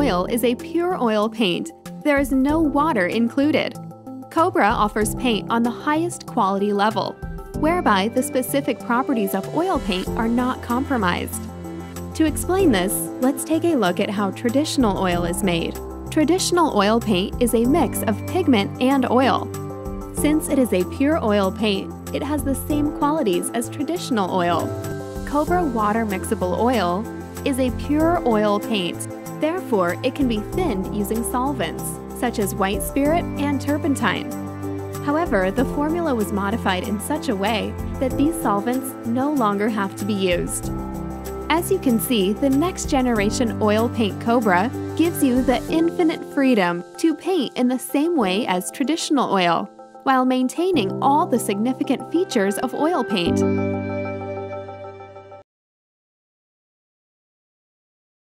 oil is a pure oil paint. There is no water included. Cobra offers paint on the highest quality level, whereby the specific properties of oil paint are not compromised. To explain this, let's take a look at how traditional oil is made. Traditional oil paint is a mix of pigment and oil. Since it is a pure oil paint, it has the same qualities as traditional oil. Cobra water mixable oil is a pure oil paint. Therefore, it can be thinned using solvents, such as white spirit and turpentine. However, the formula was modified in such a way that these solvents no longer have to be used. As you can see, the next generation oil paint Cobra gives you the infinite freedom to paint in the same way as traditional oil, while maintaining all the significant features of oil paint.